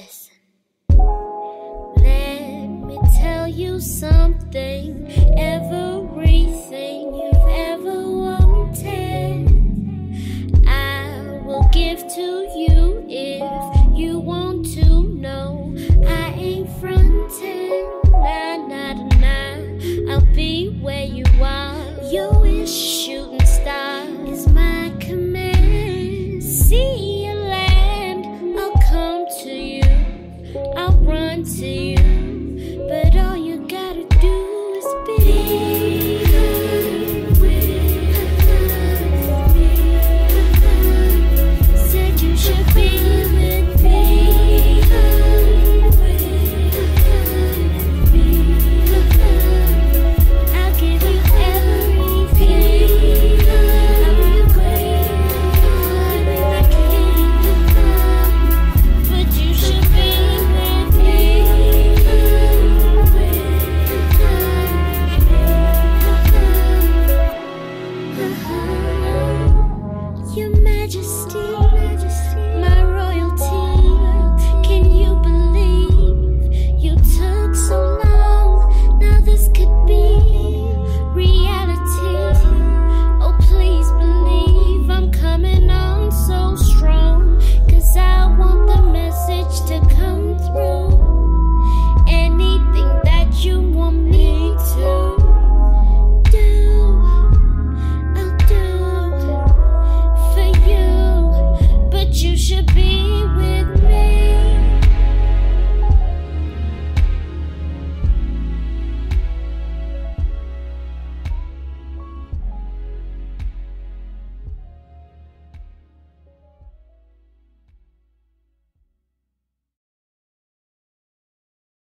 Listen, let me tell you something. Everything you've ever wanted, I will give to you if you want to know. I ain't fronting, nah, nah, nah. I'll be where you are. You is shooting star is my command. See. To you, but all you gotta do is be good with me. Said you should be with me. I'll give you everything. I'll be great I can, but you should be. Majesty.